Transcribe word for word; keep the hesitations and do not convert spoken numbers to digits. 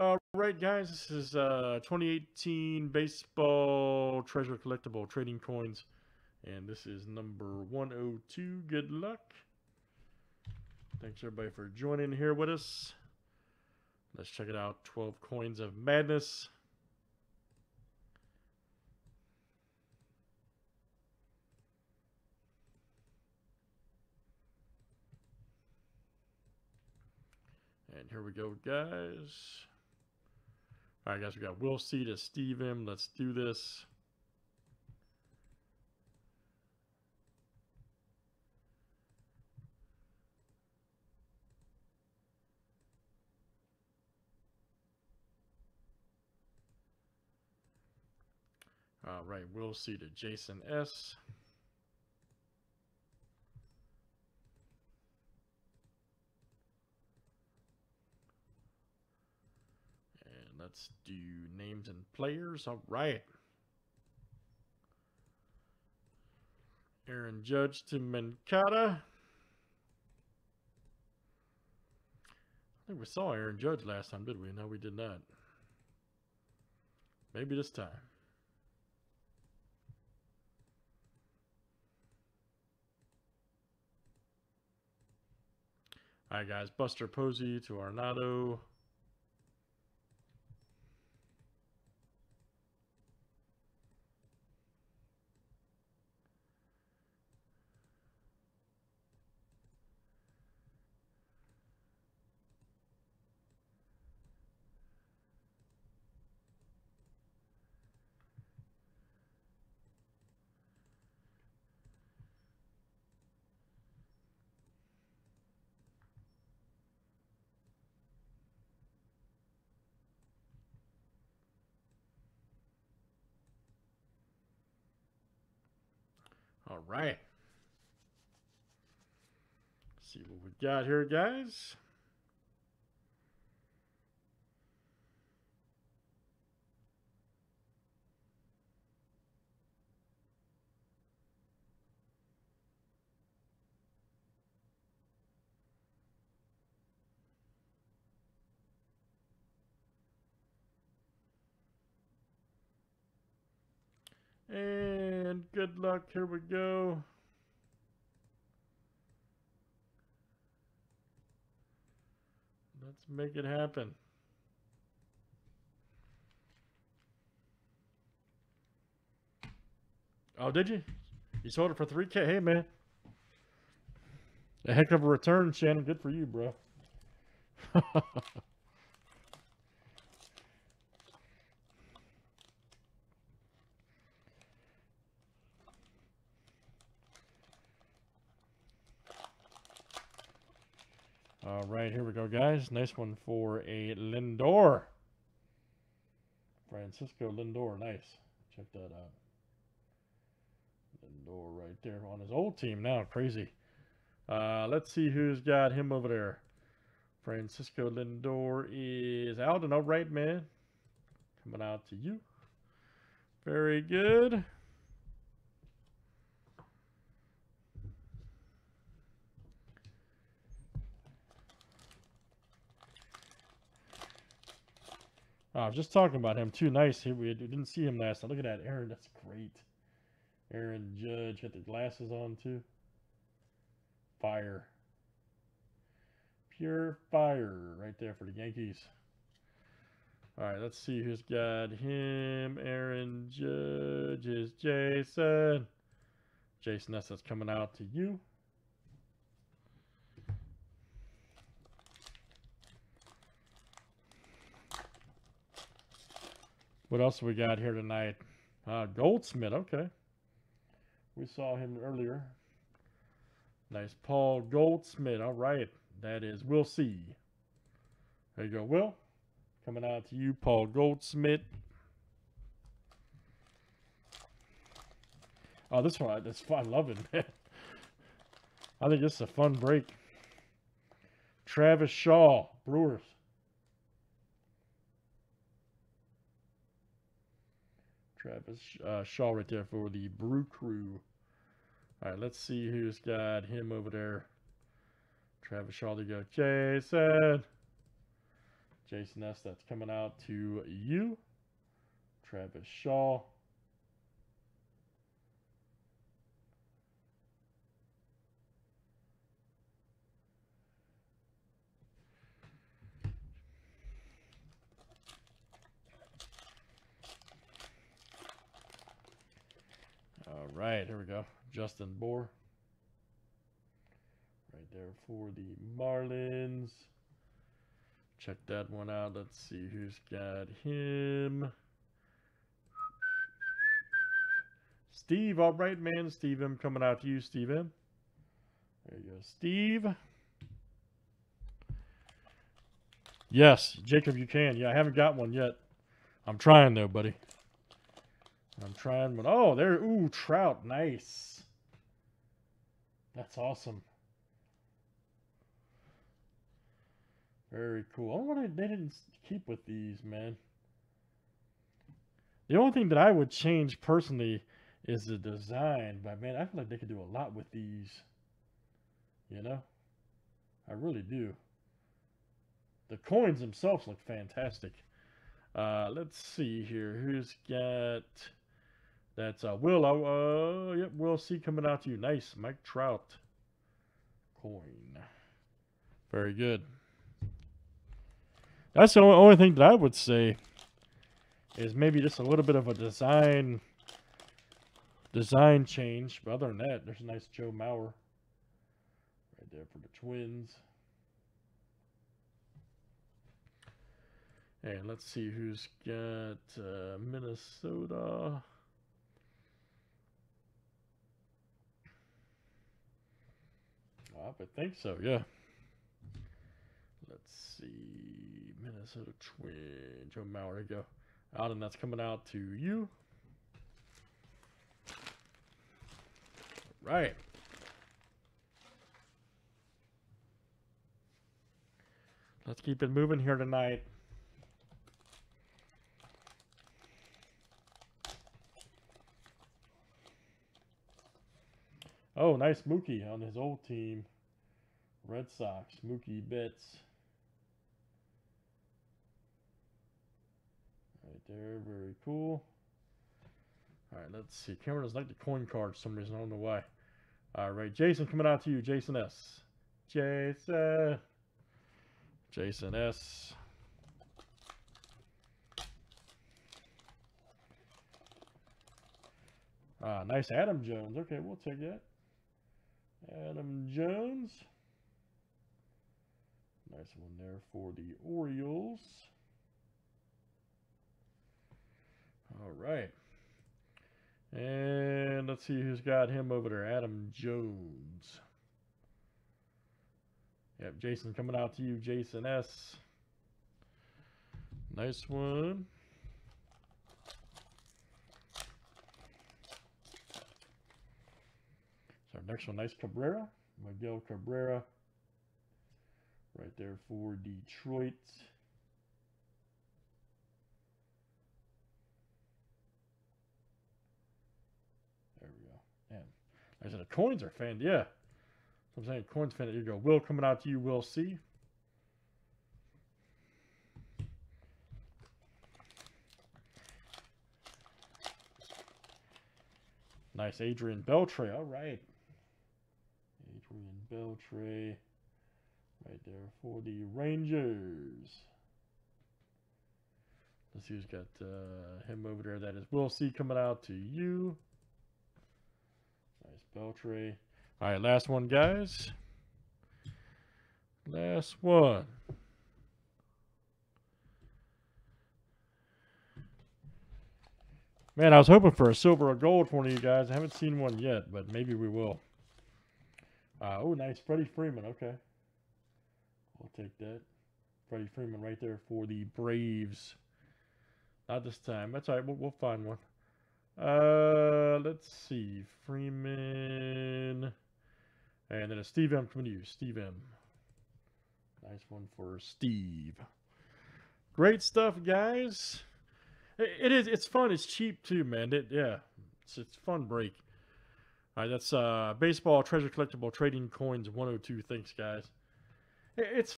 All right, guys, this is uh, twenty eighteen Baseball Treasure Collectible Trading Coins, and this is number one oh two. Good luck. Thanks, everybody, for joining here with us. Let's check it out. twelve Coins of Madness. And here we go, guys. All right, guys, we got Will C to Steve M. Let's do this. All right, Will C to Jason S. Let's do names and players. All right. Aaron Judge to Mankata. I think we saw Aaron Judge last time, did we? No, we did not. Maybe this time. All right, guys. Buster Posey to Arnado. All right. Let's see what we got here, guys. And good luck. Here we go. Let's make it happen. Oh, did you? You sold it for three K. Hey, man. A heck of a return, Shannon. Good for you, bro. All right, here we go, guys. Nice one for a Lindor. Francisco Lindor, nice. Check that out. Lindor right there on his old team now, crazy. Uh, let's see who's got him over there. Francisco Lindor is Alden. All right, man. Coming out to you. Very good. I was just talking about him. Too nice. He, we didn't see him last time. Look at that, Aaron. That's great. Aaron Judge had the glasses on, too. Fire. Pure fire right there for the Yankees. All right, let's see who's got him. Aaron Judge is Jason. Jason, that's, that's coming out to you. What else we got here tonight? Uh, Goldschmidt, okay. We saw him earlier. Nice, Paul Goldschmidt. All right, that is Will C. There you go, Will. Coming out to you, Paul Goldschmidt. Oh, this one, that's fun. I love it, man. I think this is a fun break. Travis Shaw, Brewers. Travis uh, Shaw right there for the Brew Crew. All right, let's see who's got him over there. Travis Shaw, there you go. Jason. Jason S., that's coming out to you. Travis Shaw. All right, here we go. Justin Bohr. Right there for the Marlins. Check that one out. Let's see who's got him. Steve, all right, man. Steve M coming out to you, Steve M. There you go, Steve. Yes, Jacob, you can. Yeah, I haven't got one yet. I'm trying though, buddy. I'm trying one. Oh, there. Ooh, Trout. Nice. That's awesome. Very cool. I wonder if they didn't keep with these, man. The only thing that I would change personally is the design, but man, I feel like they could do a lot with these. You know? I really do. The coins themselves look fantastic. Uh, let's see here. Who's got... That's uh, Will. Uh, yep, Will C coming out to you. Nice. Mike Trout. Coin. Very good. That's the only, only thing that I would say is maybe just a little bit of a design design change. But other than that, there's a nice Joe Mauer right there for the Twins. And let's see who's got uh, Minnesota. I would think so, yeah. Let's see. Minnesota Twin. Joe Mauer, there you go. Adam, that's coming out to you. All right. Let's keep it moving here tonight. Oh, nice Mookie on his old team. Red Sox. Mookie Betts. Right there, very cool. All right, let's see. Cameron doesn't like the coin card for some reason. I don't know why. All right, Jason, coming out to you. Jason S. Jason. Jason S. Ah, nice Adam Jones. Okay, we'll take that. Adam Jones. Nice one there for the Orioles. All right. And let's see who's got him over there. Adam Jones. Yep, Jason, coming out to you. Jason S. Nice one. So our next one, nice Cabrera. Miguel Cabrera. Right there for Detroit. There we go. Man, I said the coins are fan. Yeah. I'm saying coins fan. There you go. Will coming out to you. Will C. Nice Adrian Beltre. All right. Adrian Beltre. Right there for the Rangers. Let's see who's got uh, him over there. That is Will C coming out to you. Nice Beltre. All right, last one, guys. Last one. Man, I was hoping for a silver or gold for one of you guys. I haven't seen one yet, but maybe we will. Uh, oh, nice Freddie Freeman. Okay. I'll take that. Freddie Freeman right there for the Braves. Not this time. That's all right. We'll, we'll find one. Uh, let's see. Freeman. And then a Steve M coming to you. Steve M. Nice one for Steve. Great stuff, guys. It, it is. It's fun. It's cheap, too, man. It, yeah. It's, it's a fun break. All right. That's uh, Baseball Treasure Collectible Trading Coins one oh two. Thanks, guys. It's